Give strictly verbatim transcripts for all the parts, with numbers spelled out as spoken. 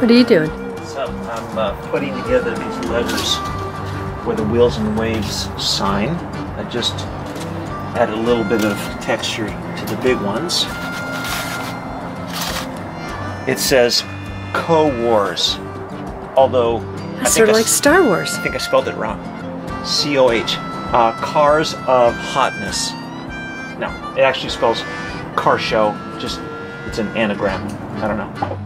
What are you doing? So I'm uh, putting together these letters for the Wheels and Waves sign. I just added a little bit of texture to the big ones. It says Co-Wars, although I sort of like Star Wars. I think I spelled it wrong. C O H. Uh, Cars of Hotness. No, it actually spells car show. Just, it's an anagram. I don't know.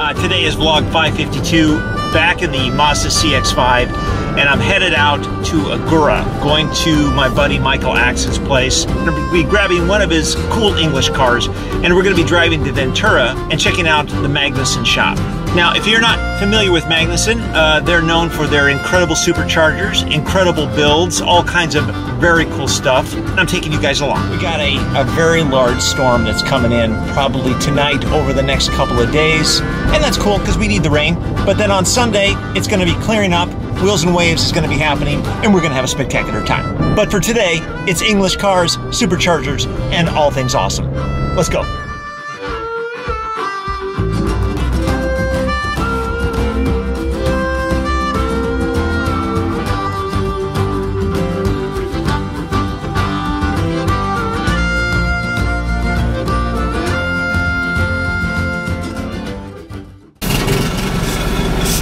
Uh, today is vlog five fifty-two, back in the Mazda C X five, and I'm headed out to Agoura, going to my buddy Michael Axon's place. I'm going to be grabbing one of his cool English cars, and we're going to be driving to Ventura and checking out the Magnuson shop. Now, if you're not familiar with Magnuson, uh, they're known for their incredible superchargers, incredible builds, all kinds of very cool stuff. And I'm taking you guys along. We got a, a very large storm that's coming in probably tonight over the next couple of days. And that's cool because we need the rain. But then on Sunday, it's going to be clearing up. Wheels and Waves is going to be happening, and we're going to have a spectacular time. But for today, it's English cars, superchargers, and all things awesome. Let's go.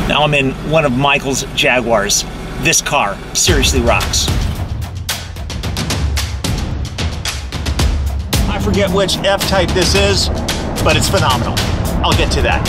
Now I'm in one of Michael's Jaguars. This car seriously rocks. I forget which F-Type this is, but it's phenomenal. I'll get to that.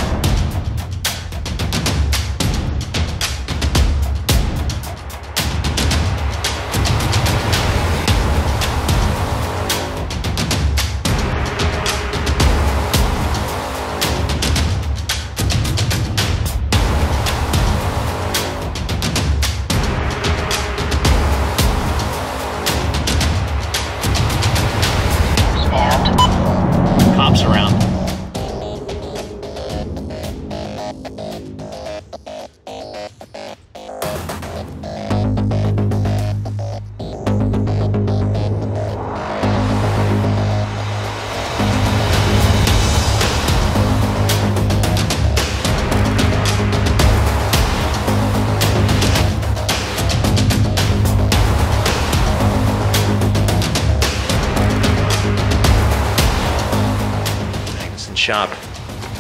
Shop.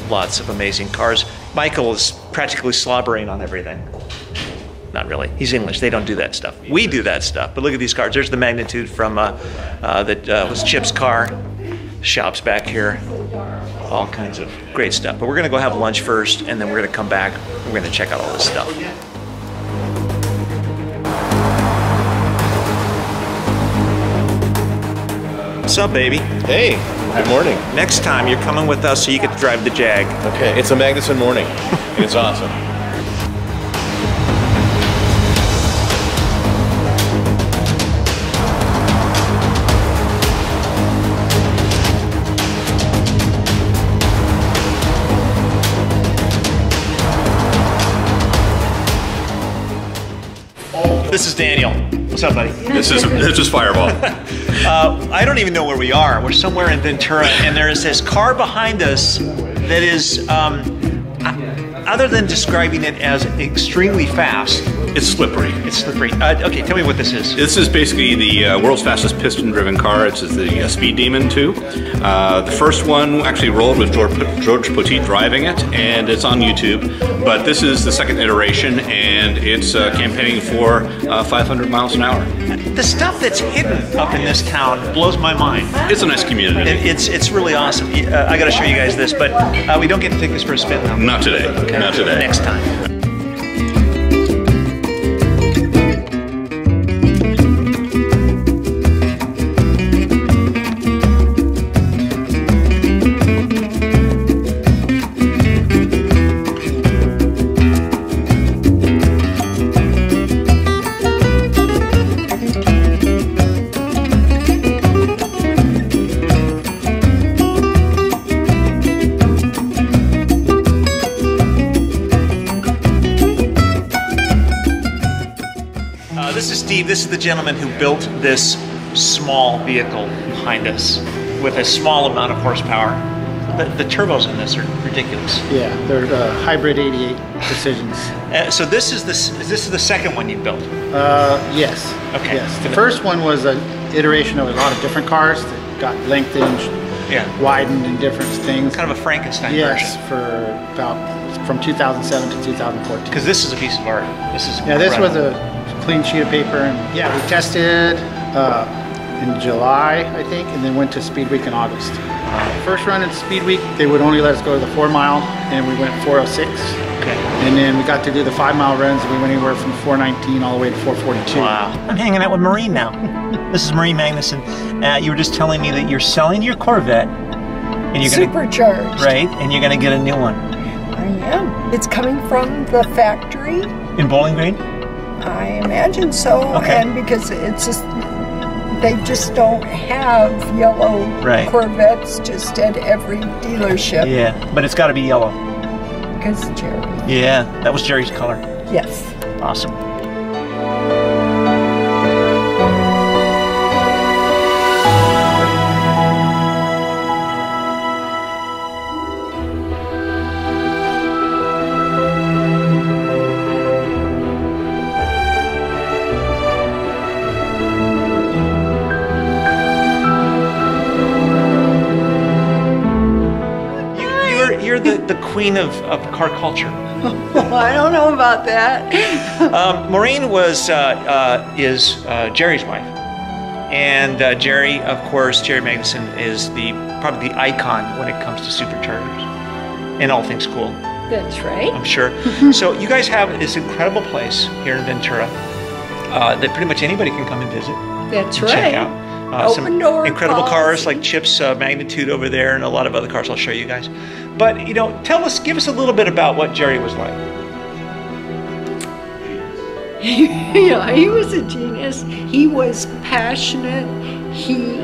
Lots of amazing cars. Michael is practically slobbering on everything. Not really. He's English. They don't do that stuff. We do that stuff. But look at these cars. There's the Magnatude from uh, uh, that uh, was Chip's car. Shops back here. All kinds of great stuff. But we're gonna go have lunch first, and then we're gonna come back. We're gonna check out all this stuff. What's up, baby? Hey. Good morning. Next time you're coming with us so you get to drive the Jag. Okay, it's a Magnuson morning. It's awesome. This is Daniel. What's up, buddy? This is this is Fireball. uh, I don't even know where we are. We're somewhere in Ventura, and there is this car behind us that is, um, other than describing it as extremely fast, it's slippery. It's slippery. Uh, okay, tell me what this is. This is basically the uh, world's fastest piston-driven car. It's the uh, Speed Demon two. Uh, the first one actually rolled with George, George Poteet driving it, and it's on YouTube. But this is the second iteration, and it's uh, campaigning for uh, five hundred miles an hour. The stuff that's hidden up in this town blows my mind. It's a nice community. It, it's it's really awesome. Uh, I got to show you guys this, but uh, we don't get to take this for a spin now. Not today. Okay. Not today. Next time. This is Steve. This is the gentleman who built this small vehicle behind us with a small amount of horsepower. The, the turbos in this are ridiculous. Yeah, they're uh, hybrid eighty-eight Precisions. uh, so this is the this is the second one you built. Uh, yes. Okay. Yes. The first one was an iteration of a lot of different cars that got lengthened, yeah, widened, and different things. Kind of a Frankenstein yes, version. Yes, for about from two thousand seven to two thousand fourteen. Because this is a piece of art. This is yeah. Incredible. This was a clean sheet of paper, and yeah, we tested. Uh, in July, I think, and then went to Speed Week in August. Uh, first run at Speed Week, they would only let us go to the four mile, and we went four oh six. Okay. And then we got to do the five mile runs, and we went anywhere from four nineteen all the way to four forty-two. Wow. I'm hanging out with Maureen now. This is Maureen Magnuson. Uh, you were just telling me that you're selling your Corvette, and you're supercharged, gonna, right? And you're going to get a new one. I am. It's coming from the factory in Bowling Green. I imagine so. Okay. And because it's just. They just don't have yellow right. Corvettes just at every dealership. Yeah, but it's got to be yellow. Because Jerry. Yeah, that was Jerry's color. Yes. Awesome. Queen of, of car culture. Well, I don't know about that. um, Maureen was uh, uh, is uh, Jerry's wife, and uh, Jerry, of course, Jerry Magnuson is the probably the icon when it comes to superchargers and all things cool. That's right. I'm sure. So you guys have this incredible place here in Ventura uh, that pretty much anybody can come and visit. That's and right. Check out. Uh, some incredible policy. Cars like Chip's uh, Magnatude over there, and a lot of other cars I'll show you guys. But you know, tell us, give us a little bit about what Jerry was like. Yeah, he was a genius. He was passionate. He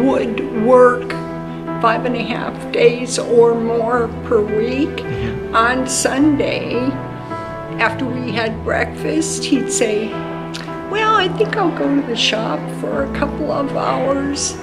would work five and a half days or more per week. Mm-hmm. On Sunday, after we had breakfast, he'd say, well, I think I'll go to the shop for a couple of hours.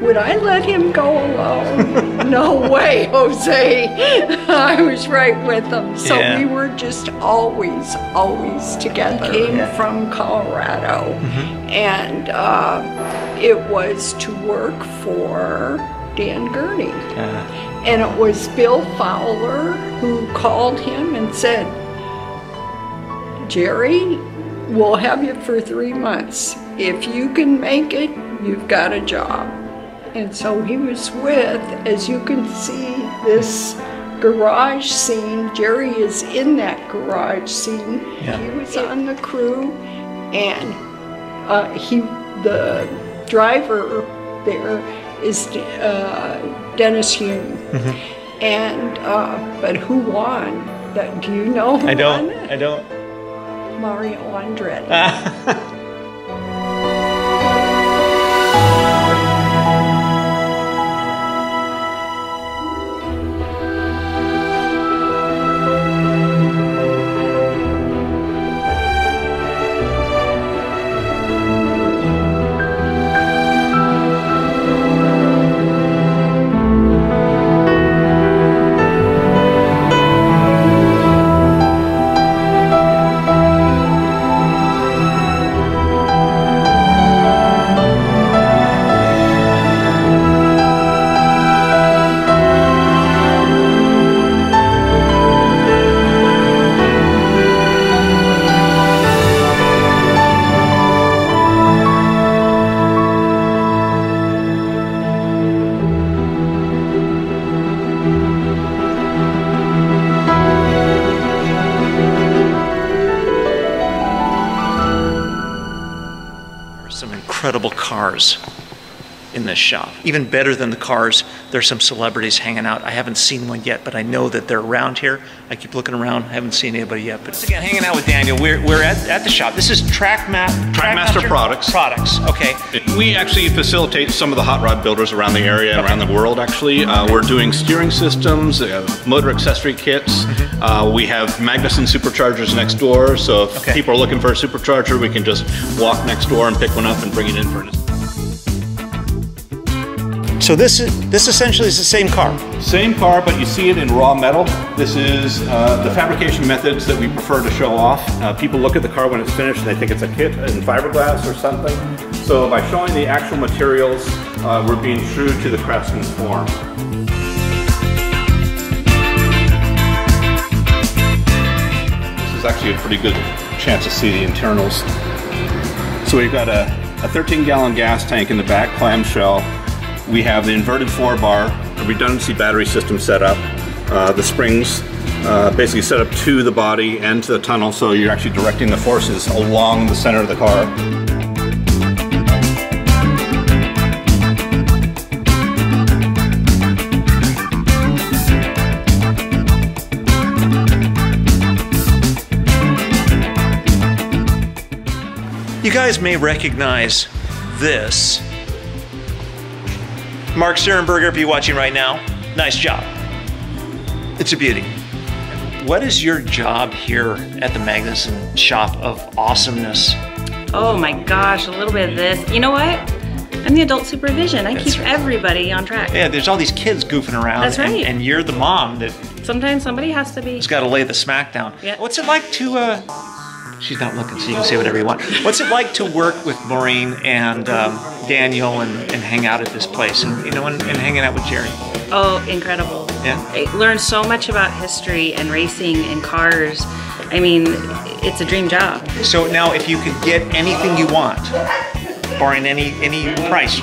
Would I let him go alone? No way, Jose. I was right with him. So yeah. We were just always, always together. He came yeah. from Colorado, mm-hmm. and uh, it was to work for Dan Gurney. Uh-huh. And it was Bill Fowler who called him and said, Jerry, we'll have you for three months. If you can make it, you've got a job. And so he was with, as you can see, this garage scene. Jerry is in that garage scene. Yeah. He was on the crew, and uh, he, the driver there is uh, Dennis Hume. Mm-hmm. And uh, but who won? That, do you know who I don't, won? I don't. Mario Andretti. Cars in this shop. Even better than the cars, there's some celebrities hanging out. I haven't seen one yet, but I know that they're around here. I keep looking around. I haven't seen anybody yet. But once again, hanging out with Daniel. We're, we're at, at the shop. This is Track Ma Trackmaster, Trackmaster Products. Products, okay. We actually facilitate some of the hot rod builders around the area and okay. around the world, actually. Uh, we're doing steering systems, uh, motor accessory kits. Mm-hmm. uh, we have Magnuson Superchargers next door, so if okay. people are looking for a supercharger, we can just walk next door and pick one up and bring it in for an So this is this essentially is the same car. Same car, but you see it in raw metal. This is uh, the fabrication methods that we prefer to show off. Uh, people look at the car when it's finished and they think it's a kit in fiberglass or something. So by showing the actual materials, uh, we're being true to the craftsman's form. This is actually a pretty good chance to see the internals. So we've got a thirteen gallon gas tank in the back clamshell. We have the inverted four bar, a redundancy battery system set up. Uh, the springs uh, basically set up to the body and to the tunnel, so you're actually directing the forces along the center of the car. You guys may recognize this. Mark Serenberger, if you're watching right now, nice job. It's a beauty. What is your job here at the Magnuson Shop of Awesomeness? Oh my gosh, a little bit of this. You know what? I'm the adult supervision. I That's keep right. everybody on track. Yeah, there's all these kids goofing around. That's right. And, and you're the mom that... Sometimes somebody has to be. Has got to lay the smack down. Yeah. What's it like to... Uh... She's not looking, so you can say whatever you want. What's it like to work with Maureen and... Um, Daniel and, and hang out at this place and you know and, and hanging out with Jerry. Oh, incredible. Yeah. I learned so much about history and racing and cars. I mean, it's a dream job. So now if you could get anything you want, barring any any price,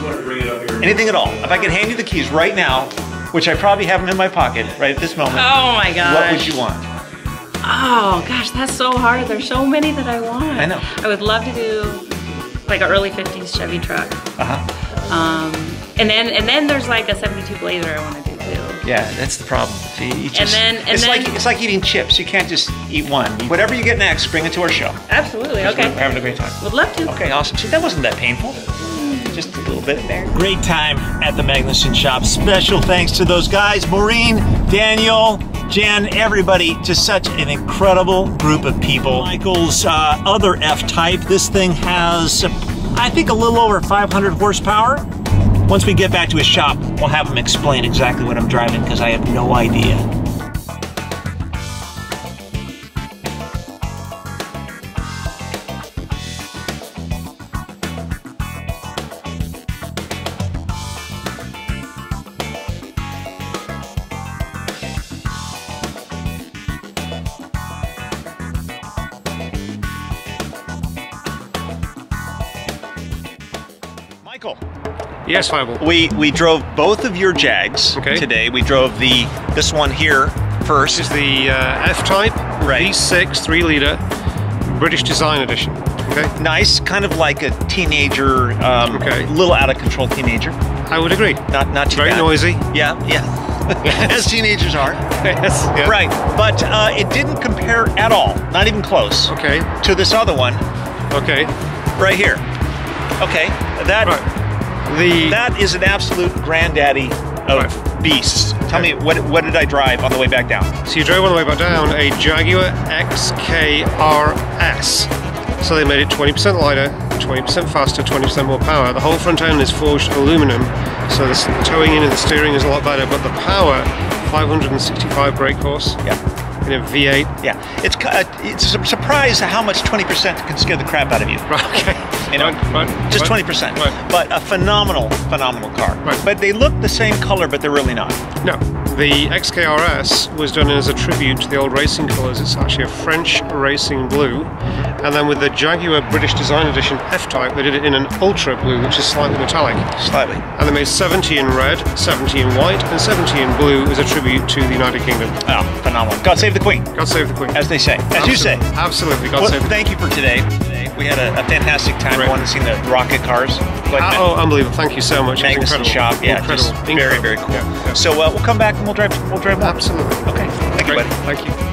anything at all, if I could hand you the keys right now, which I probably have them in my pocket right at this moment. Oh my gosh. What would you want? Oh gosh, that's so hard. There's so many that I want. I know. I would love to do like an early fifties Chevy truck. Uh-huh. Um, and then and then there's like a seventy-two Blazer I want to do too. Yeah, that's the problem. You, you just, and then and it's then, like it's like eating chips. You can't just eat one. Whatever you get next, bring it to our show. Absolutely. Okay. We're having a great time. Would love to. Okay, awesome. See, that wasn't that painful. Just a little bit there. Great time at the Magnuson Shop. Special thanks to those guys, Maureen, Daniel, Jan, everybody, just such an incredible group of people. Michael's uh, other F-Type, this thing has, I think, a little over five hundred horsepower. Once we get back to his shop, we'll have him explain exactly what I'm driving because I have no idea. Yes, Fireball. We we drove both of your Jags okay. today. We drove the this one here first. This is the uh, F-Type right. V six three liter British Design Edition. Okay. Nice, kind of like a teenager, um, okay. little out of control teenager. I would agree. Not not too very bad. Noisy. Yeah, yeah. Yes. As teenagers are. Yes. Yeah. Right, but uh, it didn't compare at all. Not even close. Okay. To this other one. Okay. Right here. Okay. That. Right. The that is an absolute granddaddy of right. beasts. Tell okay. me, what, what did I drive on the way back down? So you drove on the way back down a Jaguar X K R S. So they made it twenty percent lighter, twenty percent faster, twenty percent more power. The whole front end is forged aluminum, so the towing in and the steering is a lot better, but the power, five hundred sixty-five brake horse. Yeah. In a V eight. Yeah, it's uh, it's a surprise how much twenty percent can scare the crap out of you. Right, okay. You know, right, right, just right, twenty percent. Right. But a phenomenal, phenomenal car. Right. But they look the same color, but they're really not. No, the X K R S was done as a tribute to the old racing colors. It's actually a French racing blue. And then with the Jaguar British Design Edition F-Type, they did it in an ultra blue, which is slightly metallic. Slightly. And they made seventy in red, seventy in white, and seventy in blue as a tribute to the United Kingdom. Oh, phenomenal. God save the Queen. God save the Queen. As they say. As absolutely. You say. Absolutely. God well, save the Queen. Thank you for today. We had a, a fantastic time. Right. I wanted to see the rocket cars. Uh, oh, unbelievable. Thank you so much. Magnuson Shop. Yeah, incredible. Incredible. Very, very cool. Yeah, yeah. So uh, we'll come back and we'll drive, we'll drive more. Absolutely. Okay. Thank Great. You, buddy. Thank you.